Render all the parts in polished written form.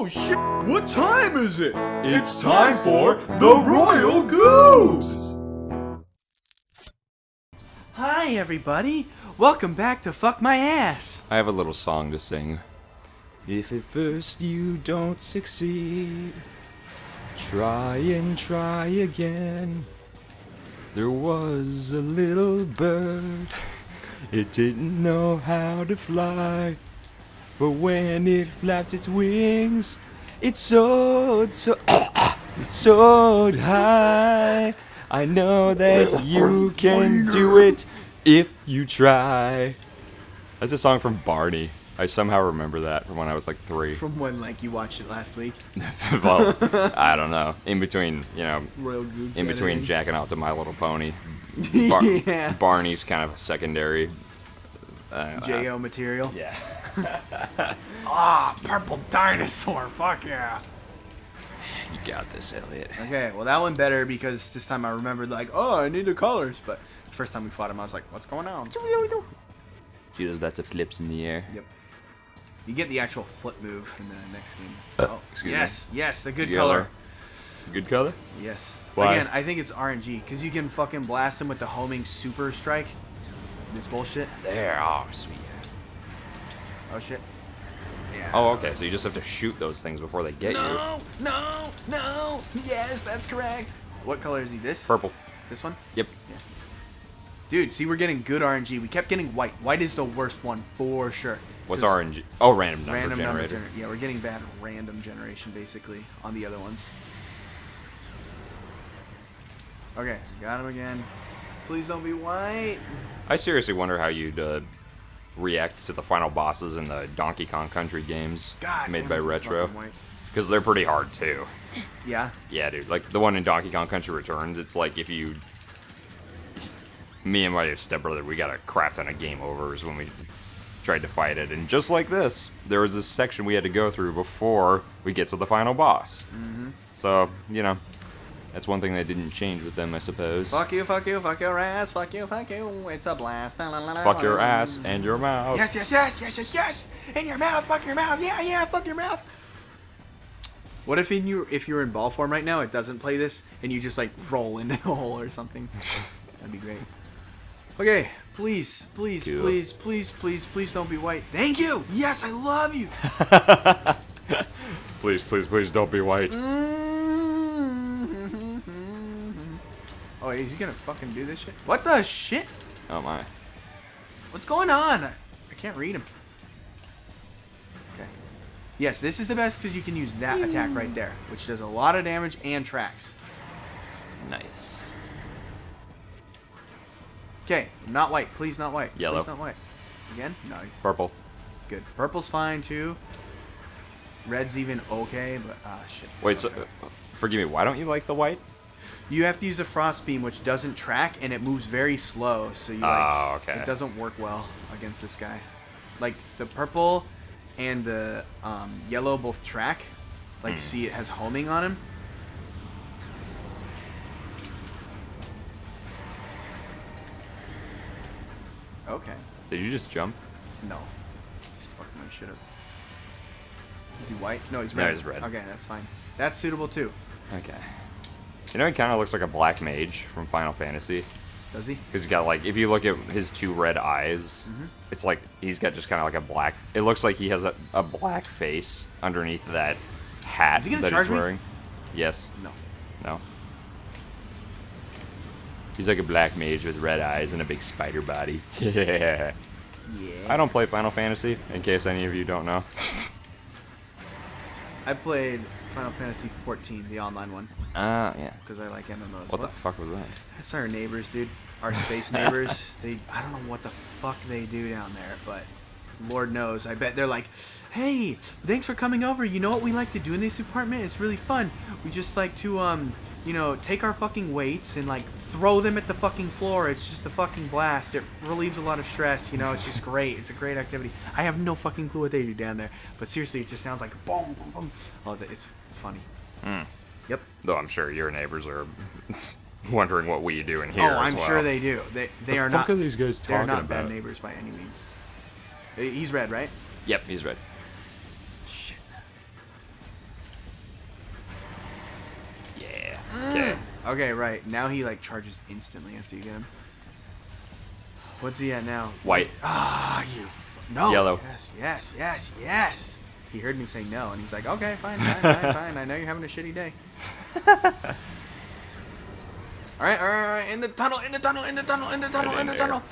Oh shit! What time is it? It's time for the Royal Goobs! Hi everybody! Welcome back to Fuck My Ass! I have a little song to sing. If at first you don't succeed, try and try again. There was a little bird, it didn't know how to fly. But when it flapped its wings, it soared soared high. I know that you can do it if you try. That's a song from Barney. I somehow remember that from when I was like 3. From when, like, you watched it last week? Well, I don't know. In between, you know, Royal Goobs in between jacking off to My Little Pony. Yeah. Barney's kind of secondary. J.O. material? Yeah. Ah, oh, purple dinosaur, fuck yeah. You got this, Elliot. Okay, well that one better because this time I remembered, like, oh, I need the colors, but the first time we fought him I was like, what's going on? She does lots of flips in the air. Yep. You get the actual flip move in the next game. Oh, excuse me. Yes, the good color. Good color? Yes. Why? Again, I think it's RNG, because you can fucking blast him with the homing super strike. This bullshit. There, oh, sweet. Oh shit. Yeah. Oh, okay, so you just have to shoot those things before they get you. No, no, no! Yes, that's correct! What color is he? This? Purple. This one? Yep. Yeah. Dude, see, we're getting good RNG. We kept getting white. White is the worst one, for sure. What's RNG? Oh, random number generator. Yeah, we're getting bad random generation, basically, on the other ones. Okay, got him again. Please don't be white. I seriously wonder how you'd react to the final bosses in the Donkey Kong Country games made by Retro, because they're pretty hard too. Yeah. Yeah, dude. Like the one in Donkey Kong Country Returns, it's like if you, me and my stepbrother, we got a crap ton of game overs when we tried to fight it, and just like this, there was this section we had to go through before we get to the final boss. Mm-hmm. So you know, that's one thing they didn't change with them, I suppose. Fuck you, fuck you, fuck your ass, fuck you, fuck you. It's a blast. La, la, la, la. Fuck your ass and your mouth. Yes, yes, yes, yes, yes, yes. In your mouth, fuck your mouth. Yeah, yeah, fuck your mouth. What if you're in ball form right now, it doesn't play this, and you just like roll into a hole or something? That'd be great. Okay, please, please, cool. Please, please, please, please don't be white. Thank you. Yes, I love you. Please, please, please don't be white. Oh, he's gonna fucking do this shit? What the shit? Oh my. What's going on? I can't read him. Okay. Yes, this is the best because you can use that attack right there, which does a lot of damage and tracks. Nice. Okay, not white. Please not white. Yellow. Please not white. Again? Nice. Purple. Good. Purple's fine too. Red's even okay, but ah, shit. Wait, okay. So, forgive me, why don't you like the white? You have to use a frost beam, which doesn't track, and it moves very slow, so you it doesn't work well against this guy. Like the purple and the yellow both track. Like see, it has homing on him. Okay. Did you just jump? No. Just fucked my shit up. Is he white? No, he's red. No, he's red. Okay, that's fine. That's suitable too. Okay. You know, he kind of looks like a black mage from Final Fantasy. Does he? Because he's got, like, if you look at his two red eyes, it's like he's got just kind of like a black. It looks like he has a black face underneath that hat that he's wearing. Yes. No. No. He's like a black mage with red eyes and a big spider body. Yeah. I don't play Final Fantasy, in case any of you don't know. I played Final Fantasy 14, the online one. Ah, yeah. Because I like MMOs. What the fuck was that? That's our neighbors, dude. Our space neighbors. I don't know what the fuck they do down there, but Lord knows. I bet they're like, hey, thanks for coming over. You know what we like to do in this apartment? It's really fun. We just like to, you know, take our fucking weights and, like, throw them at the fucking floor. It's just a fucking blast. It relieves a lot of stress, you know. It's just great. It's a great activity. I have no fucking clue what they do down there. But seriously, it just sounds like boom, boom, boom. Oh, it's funny. Mm. Yep. Though I'm sure your neighbors are wondering what we do in here as well. Oh, I'm sure they do. They are not. What the fuck are these guys talking about? They're not bad neighbors by any means. He's red, right? Yep, he's red. Shit. Okay, right. Now he, like, charges instantly after you get him. What's he at now? White. Ah, you... No. Yellow. Yes, yes, yes, yes. He heard me say no, and he's like, okay, fine, fine, fine, fine. I know you're having a shitty day. Alright, alright, in the tunnel, in the tunnel, in the tunnel, in the tunnel, in the tunnel.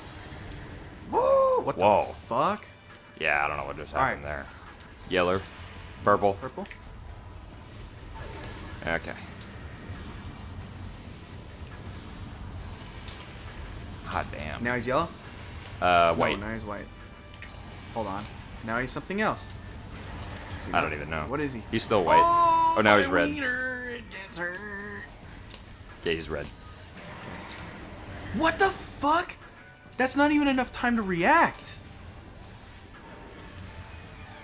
Woo! What the fuck? Yeah, I don't know what just happened there. Yellow. Purple. Purple. Okay. Hot damn. Now he's yellow? White. No, now he's white. Hold on. Now he's something else. I don't even know. What is he? He's still white. Oh, oh now he's red. It gets hurt. Yeah, he's red. What the fuck? That's not even enough time to react.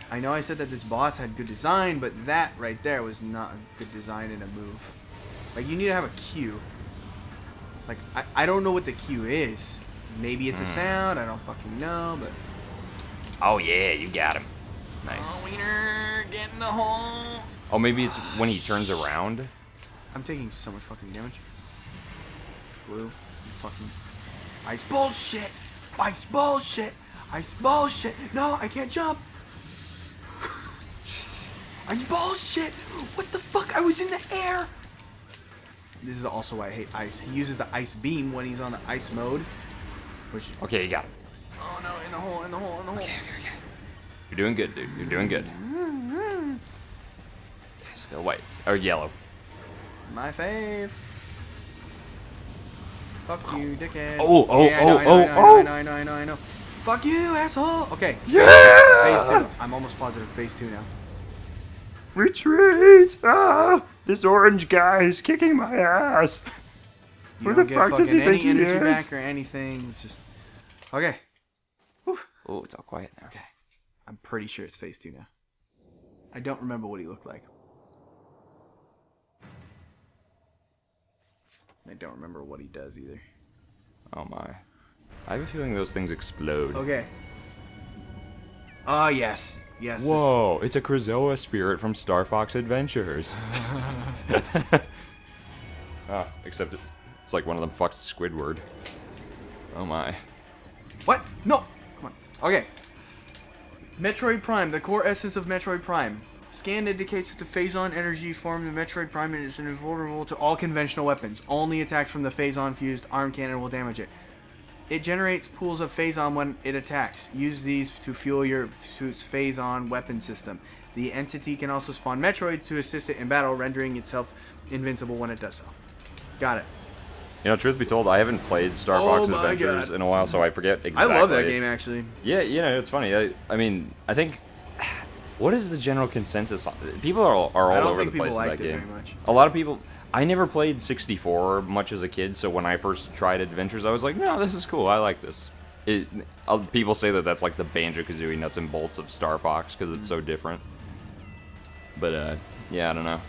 I know I said that this boss had good design, but that right there was not a good design in a move. Like, you need to have a cue. Like, I don't know what the cue is. Maybe it's a sound. I don't fucking know, but... Oh, yeah, you got him. Nice. Oh, wiener, get in the hole. Oh, maybe it's when he turns around. I'm taking so much fucking damage. Blue. Fucking... Ice bullshit. Ice bullshit. Ice bullshit. No, I can't jump. Ice bullshit. What the fuck? I was in the air. This is also why I hate ice. He uses the ice beam when he's on the ice mode. Which... Okay, you got him. Oh, no, in the hole, in the hole, in the hole. Okay, okay, okay. You're doing good, dude. You're doing good. Still white. Or yellow. My fave. Fuck you, dickhead. Oh, oh, yeah, oh, I know. Fuck you, asshole. Okay. Yeah! Phase 2. I'm almost positive. Phase 2 now. Retreat! Ah! This orange guy is kicking my ass. Where the fuck does he think he is? You don't get fucking any energy back or anything. It's just... Okay. Oh, it's all quiet now. Okay. I'm pretty sure it's phase 2 now. I don't remember what he looked like. I don't remember what he does either. Oh my. I have a feeling those things explode. Okay. Ah, yes. Yes. Whoa, it's a Krizoa spirit from Star Fox Adventures. Ah, except it's like one of them fucked Squidward. Oh my. What? No! Come on. Okay. Metroid Prime, the core essence of Metroid Prime. Scan indicates that the Phazon energy formed in Metroid Prime is invulnerable to all conventional weapons. Only attacks from the Phazon-fused arm cannon will damage it. It generates pools of Phazon when it attacks. Use these to fuel your suit's Phazon weapon system. The entity can also spawn Metroids to assist it in battle, rendering itself invincible when it does so. Got it. You know, truth be told, I haven't played Star Fox Adventures in a while, so I forget exactly. I love that game, actually. Yeah, you know, it's funny. I mean, I think... What is the general consensus on... People are all over the place in that game. Very much. A lot of people... I never played 64 much as a kid, so when I first tried Adventures, I was like, no, this is cool. I like this. People say that that's like the Banjo-Kazooie nuts and bolts of Star Fox, because it's so different. But, yeah, I don't know.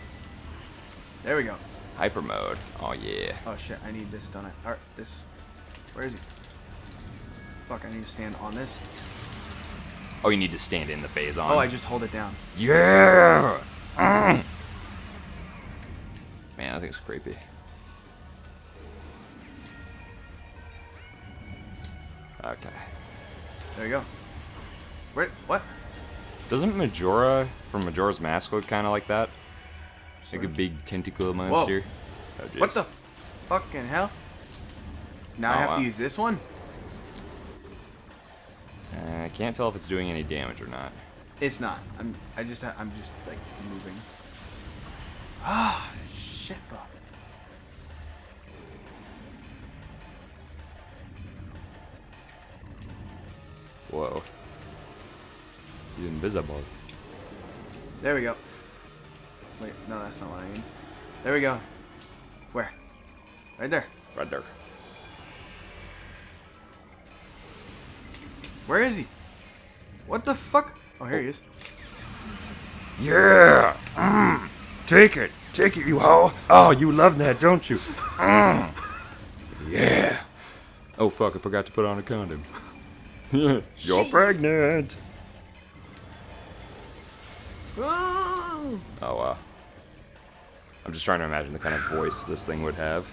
There we go. Hyper mode. Oh, yeah. Oh, shit. I need this, don't I? Alright, this. Where is he? Fuck, I need to stand on this. Oh, you need to stand in the phase on. Oh, I just hold it down. Yeah! Mm. Man, that thing's creepy. Okay. There you go. Wait, what? Doesn't Majora from Majora's Mask look kind of like that? Like a big tentacle monster. Oh, what the fucking hell? Now I have to use this one? I can't tell if it's doing any damage or not. It's not. I'm just like moving. Ah, shit, fuck. Whoa. He's invisible. There we go. Wait, no, that's not what I mean. There we go. Where? Right there. Right there. Where is he? What the fuck? Oh, here he is. Yeah! Mm. Take it! Take it, you hoe! Oh, you love that, don't you? Mm. Yeah! Oh, fuck, I forgot to put on a condom. You're pregnant! Oh, wow. I'm just trying to imagine the kind of voice this thing would have.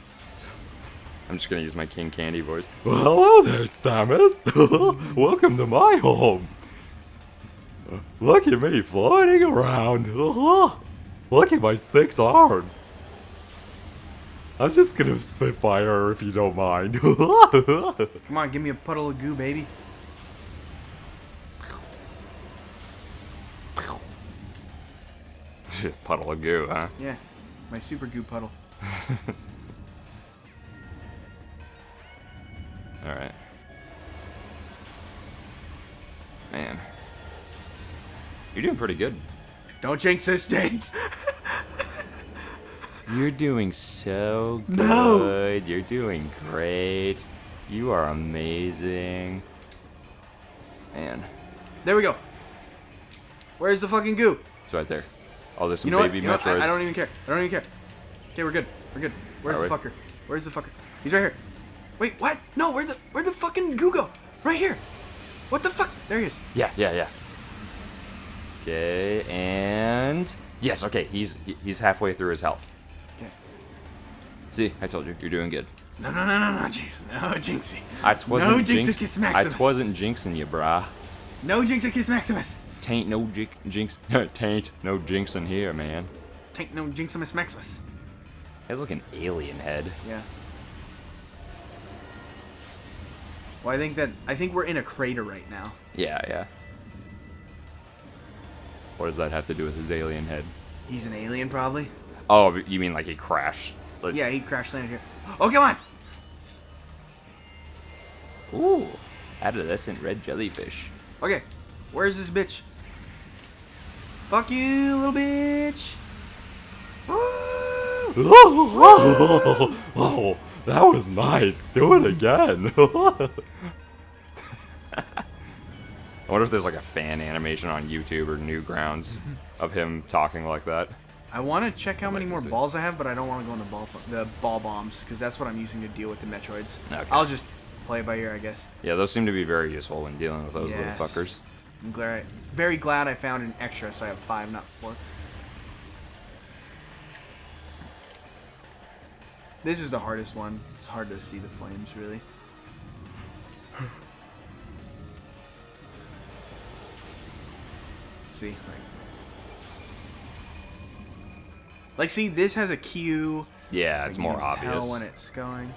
I'm just gonna use my King Candy voice. Well, hello there, Samus! Welcome to my home! Look at me floating around! Look at my 6 arms! I'm just gonna spitfire her if you don't mind. Come on, give me a puddle of goo, baby. Puddle of goo, huh? Yeah, my super goo puddle. Alright. Man. You're doing pretty good. Don't jinx this, James! You're doing so good. No. You're doing great. You are amazing. Man. There we go. Where's the fucking goo? It's right there. Oh, there's some baby Metroids. I don't even care. I don't even care. Okay, we're good. We're good. Where's the fucker? Where's the fucker? He's right here. Wait, what? No, where'd the fucking goo go? Right here. What the fuck? There he is. Yeah, yeah, yeah. Okay, and yes, okay, he's halfway through his health. See, I told you, you're doing good. No, no, no, no, no, James. No jinxing. I twasn't jinxing you, brah. No jinxing kiss Maximus. Tain't no jinx. Tain't no jinxing here, man. Tain't no jinximus Maximus. Has like an alien head. Yeah. Well, I think we're in a crater right now. Yeah, yeah. What does that have to do with his alien head? He's an alien, probably. Oh, you mean like he crashed? Like, yeah, he crash landed here. Oh, come on! Ooh, adolescent red jellyfish. Okay, where's this bitch? Fuck you, little bitch! Oh, that was nice. Do it again. I wonder if there's like a fan animation on YouTube or Newgrounds of him talking like that. I want to check how many more balls I have, but I don't want to go on the ball bombs, because that's what I'm using to deal with the Metroids. Okay. I'll just play it by ear, I guess. Yeah, those seem to be very useful when dealing with those little fuckers. I'm glad, very glad I found an extra, so I have 5, not 4. This is the hardest one. It's hard to see the flames, really. See? Like, see, this has a cue. Yeah, it's more obvious. You can tell when it's going.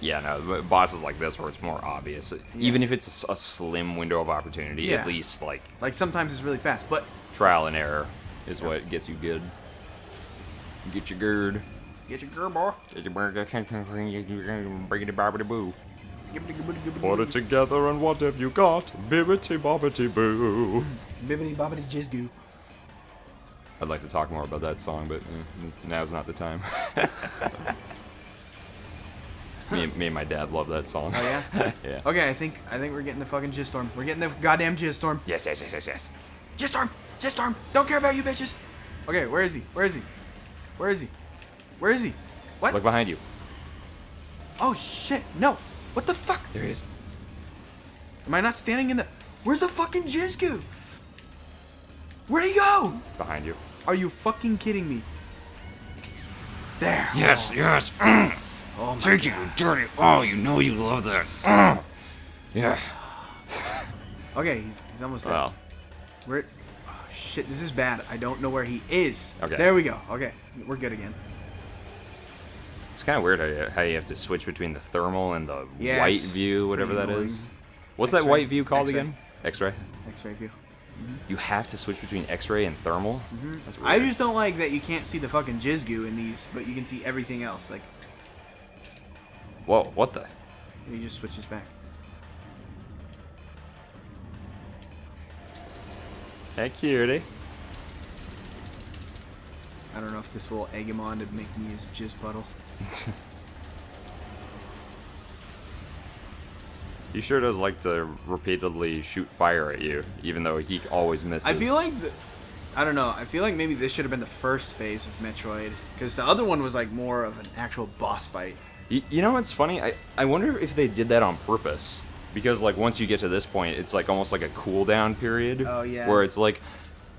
Yeah, no, bosses like this where it's more obvious. Yeah. Even if it's a slim window of opportunity, at least, like... Like, sometimes it's really fast, but... Trial and error is what gets you good. Get your gird. Get your gird, boy. Get your burger. Bring it bobbity-boo. Put it together and what have you got? Bibbity-bobbity-boo. Bibbity-bobbity-jizgoo. I'd like to talk more about that song, but now's not the time. me and my dad love that song. Oh yeah? Yeah. Okay, I think we're getting the fucking jizz storm. We're getting the goddamn jizz storm. Yes, yes, yes, yes, yes. Jizz storm! Jizz storm! Don't care about you bitches! Okay, where is he? Where is he? Where is he? Where is he? What? Look behind you. Oh shit, no! What the fuck? There he is. Am I not standing in the... Where's the fucking jizz goo? Where'd he go? Behind you. Are you fucking kidding me? There. Yes, yes. Mm. Oh my God. You dirty. Oh, you know you love that. Mm. Yeah. Okay, he's almost dead. Wow. Where? Oh, shit, this is bad. I don't know where he is. Okay. There we go. Okay, we're good again. It's kind of weird how you have to switch between the thermal and the white view, whatever that is. What's that white view called again? X-ray. X-ray view. Mm-hmm. You have to switch between X-ray and thermal. Mm-hmm. That's weird. I just don't like that you can't see the fucking jizz goo in these, but you can see everything else. Like, whoa, what the? He just switches back. Hey, cutie. I don't know if this will egg him on to make me his jizz puddle. He sure does like to repeatedly shoot fire at you, even though he always misses. I feel like, I don't know, I feel like maybe this should have been the first phase of Metroid, because the other one was like more of an actual boss fight. You know what's funny? I wonder if they did that on purpose, because like once you get to this point, it's like almost like a cooldown period. Oh yeah. Where it's like,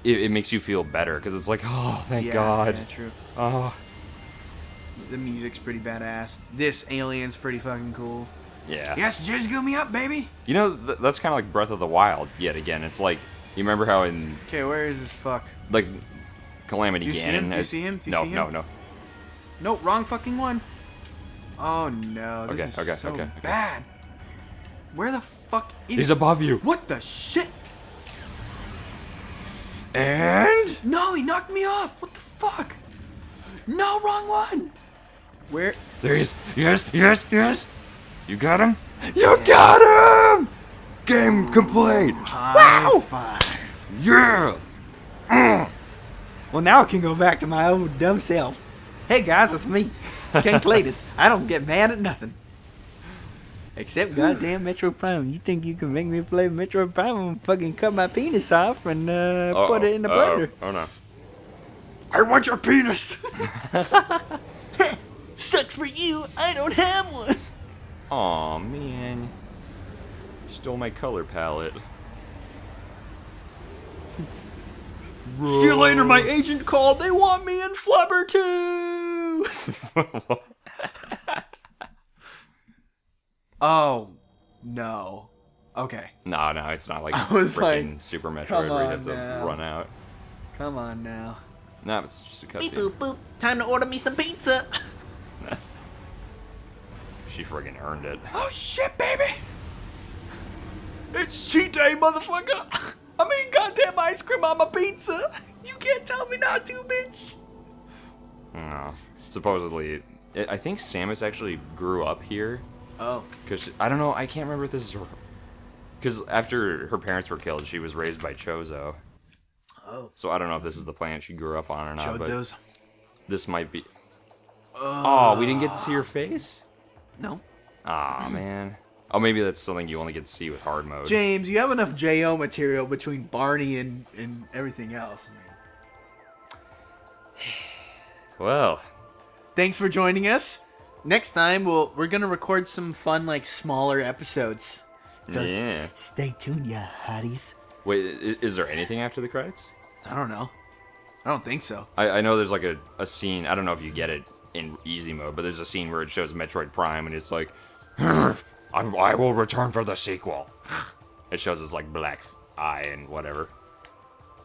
it makes you feel better because it's like, oh, thank God. Yeah, true. Oh. The music's pretty badass. This alien's pretty fucking cool. Yeah. Yes, just go me up, baby. You know, that's kind of like Breath of the Wild yet again. It's like, you remember how in... Okay, where is this fuck? Like, Calamity Ganon. Do you see him? No. Nope, wrong fucking one. Oh, no. This is so bad. Where the fuck is he? He's above you. What the shit? And? No, he knocked me off. What the fuck? No, wrong one. Where? There he is. Yes. You got him? You got him! Game complete! Wow! Five. Yeah! Well, now I can go back to my old dumb self. Hey guys, it's me, King Cletus. I don't get mad at nothing. Except goddamn Metroid Prime. You think you can make me play Metroid Prime and fucking cut my penis off and put it in the blender? Oh no. I want your penis! Sucks for you, I don't have one! Aw, man. Stole my color palette. Whoa. See you later, my agent called. They want me in Flubber too! Oh, no. Okay. No, it's not like freaking like, Super Metroid where you have to run out. Come on now. No, it's just a cutscene. Boop, boop. Time to order me some pizza. She friggin' earned it. Oh shit, baby! It's cheat day, motherfucker! I mean, goddamn ice cream on my pizza! You can't tell me not to, bitch! No. Supposedly, I think Samus actually grew up here. Oh. Because, I don't know, I can't remember if this is her. Because after her parents were killed, she was raised by Chozo. Oh. So I don't know if this is the planet she grew up on or not. Chozo's. This might be... Oh, we didn't get to see her face? No. Aw, man. Oh, maybe that's something you only get to see with hard mode. James, you have enough J.O. material between Barney and everything else. Well. Thanks for joining us. Next time, we're going to record some fun, like, smaller episodes. So yeah. Stay tuned, ya hotties. Wait, is there anything after the credits? I don't know. I don't think so. I know there's, like, a scene. I don't know if you get it in easy mode, but there's a scene where it shows Metroid Prime, and it's like... I will return for the sequel. It shows us like black eye and whatever.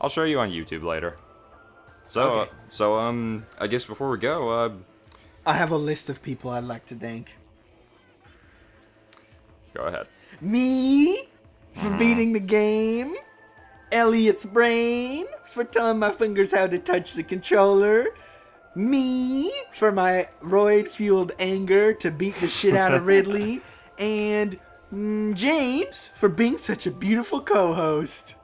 I'll show you on YouTube later. So, okay. I guess before we go, I have a list of people I'd like to thank. Go ahead. Me for beating the game. Elliot's brain for telling my fingers how to touch the controller. Me for my roid-fueled anger to beat the shit out of Ridley. And James for being such a beautiful co-host.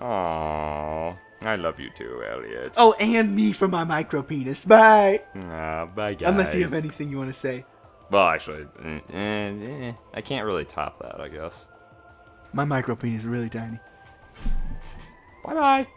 Aww. I love you too, Elliot. Oh, and me for my micro penis. Bye. Bye, guys. Unless you have anything you want to say. Well, actually, I can't really top that, I guess. My micro penis is really tiny. Bye-bye.